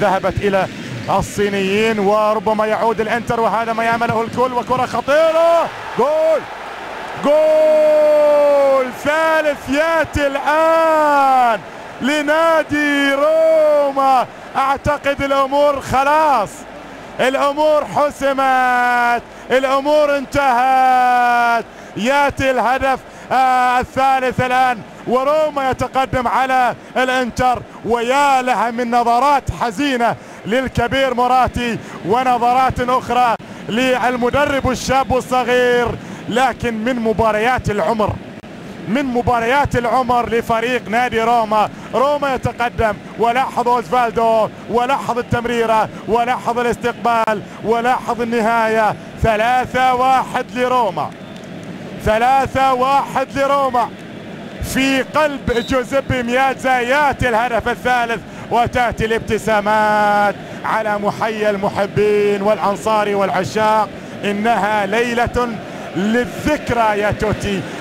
ذهبت إلى الصينيين وربما يعود الإنتر وهذا ما يأمله الكل. وكرة خطيرة، جول جول ثالث يأتي الآن لنادي روما. أعتقد الأمور خلاص، الأمور حسمت، الأمور انتهت. يأتي الهدف الثالث الآن وروما يتقدم على الإنتر، ويا لها من نظرات حزينة للكبير موراتي ونظرات أخرى للمدرب الشاب والصغير، لكن من مباريات العمر لفريق نادي روما يتقدم. ولاحظ أوسفالدو، ولاحظ التمريرة، ولاحظ الاستقبال، ولاحظ النهاية. 3-1 لروما، 3-1 لروما في قلب جوزيبي ميازا. يأتي الهدف الثالث وتأتي الابتسامات على محيي المحبين والأنصار والعشاق. إنها ليلة للذكرى يا توتي.